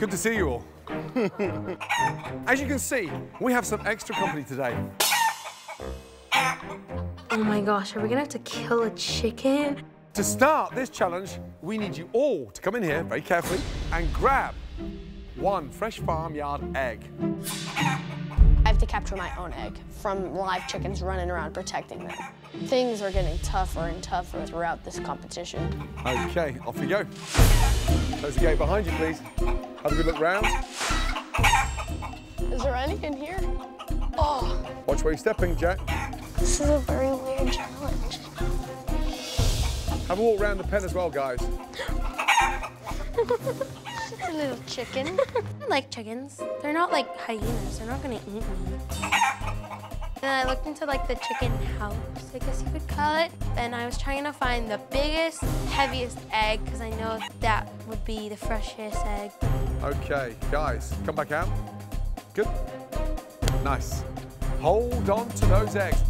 Good to see you all. As you can see, we have some extra company today. Oh my gosh, are we gonna have to kill a chicken? To start this challenge, we need you all to come in here very carefully and grab one fresh farmyard egg. I have to capture my own egg from live chickens running around protecting them. Things are getting tougher and tougher throughout this competition. Okay, off we go. Close the gate behind you, please. Have a good look round. Is there any in here? Oh. Watch where you're stepping, Jack. This is a very weird challenge. Have a walk round the pen as well, guys. It's a little chicken. I like chickens. They're not like hyenas. They're not gonna eat me. Then I looked into like the chicken house, I guess you could call it. And I was trying to find the biggest, heaviest egg because I know that would be the freshest egg. Okay, guys, come back out. Good. Nice. Hold on to those eggs.